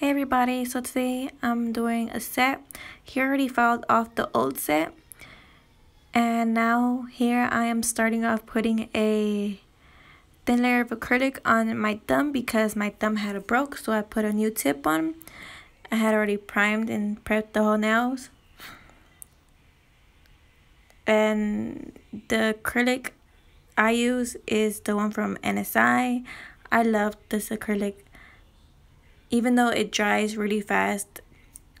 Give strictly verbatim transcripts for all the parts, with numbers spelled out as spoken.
Hey everybody, so today I'm doing a set. Here I already filed off the old set, and now here I am starting off putting a thin layer of acrylic on my thumb because my thumb had a broke, so I put a new tip on. I had already primed and prepped the whole nails, and the acrylic I use is the one from N S I. I love this acrylic. Even though it dries really fast,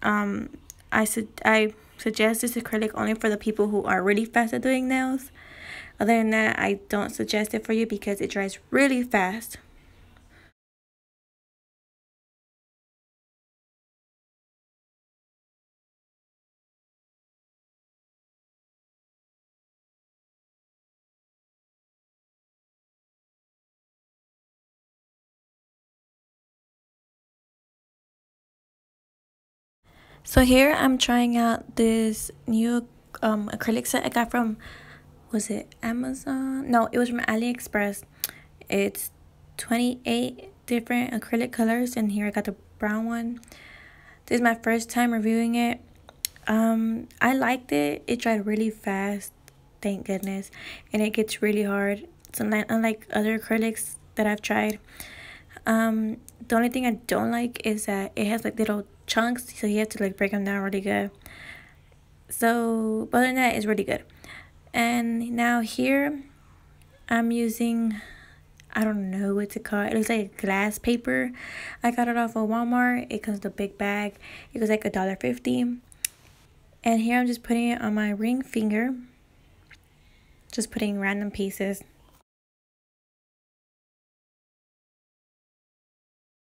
um, I, su I suggest this acrylic only for the people who are really fast at doing nails. Other than that, I don't suggest it for you because it dries really fast. So here I'm trying out this new um, acrylic set I got from, was it Amazon? No, it was from AliExpress. It's twenty-eight different acrylic colors, and here I got the brown one. This is my first time reviewing it. Um, I liked it. It dried really fast, thank goodness. And it gets really hard, so unlike other acrylics that I've tried. Um, the only thing I don't like is that it has like little chunks, so you have to like break them down really good. So but other than that, it's really good. And now here I'm using, I don't know what to call it, it looks like glass paper. I got it off of Walmart. It comes with a big bag. It was like a dollar fifty, and here I'm just putting it on my ring finger, just putting random pieces.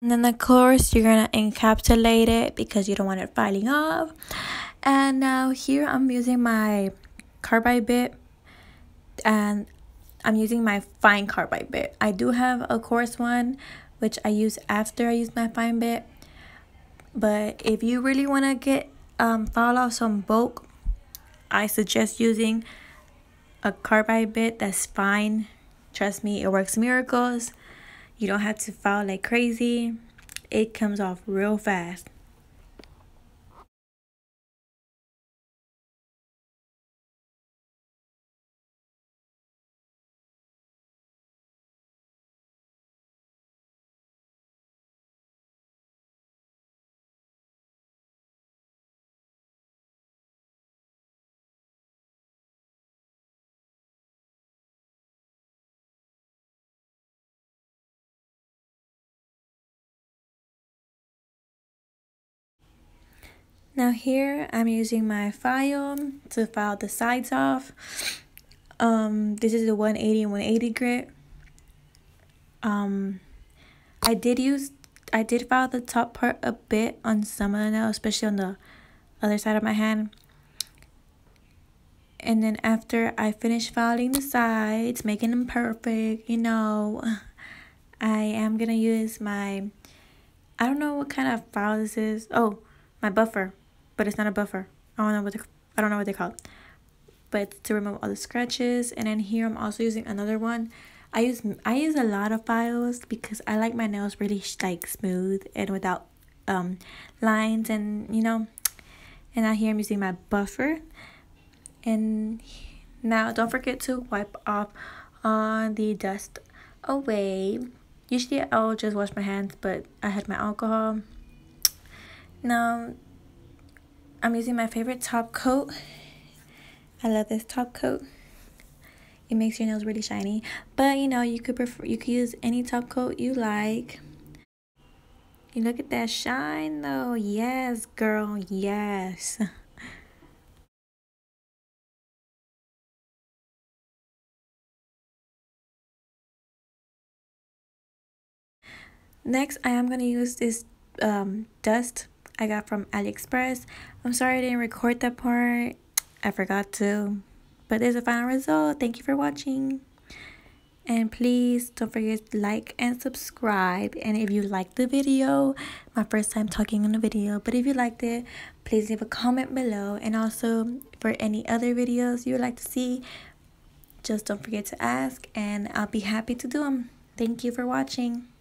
And then of course you're gonna encapsulate it because you don't want it filing off. And now here I'm using my carbide bit, and I'm using my fine carbide bit. I do have a coarse one, which I use after I use my fine bit. But if you really want to get um file off some bulk, I suggest using a carbide bit that's fine. Trust me, it works miracles. You don't have to file like crazy. It comes off real fast. Now here I'm using my file to file the sides off. Um, this is the one eighty and one eighty grit. Um, I did use, I did file the top part a bit on some of the nails, especially on the other side of my hand. And then after I finished filing the sides, making them perfect, you know, I am gonna use my, I don't know what kind of file this is. Oh, my buffer. But it's not a buffer. I don't know what they, I don't know what they call it, but to remove all the scratches. And then here I'm also using another one. I use I use a lot of files because I like my nails really like smooth and without um lines, and you know. And now here I'm using my buffer. And now don't forget to wipe off all the dust away. Usually I'll just wash my hands, but I had my alcohol. Now I'm using my favorite top coat. I love this top coat. It makes your nails really shiny, but you know, you could prefer, you could use any top coat you like. You look at that shine though. Yes girl, yes. Next I am going to use this um dust I got from AliExpress. I'm sorry I didn't record that part. I forgot to. But there's a final result. Thank you for watching. And please don't forget to like and subscribe. And if you liked the video, my first time talking on a video, but if you liked it, please leave a comment below. And also for any other videos you would like to see, just don't forget to ask and I'll be happy to do them. Thank you for watching.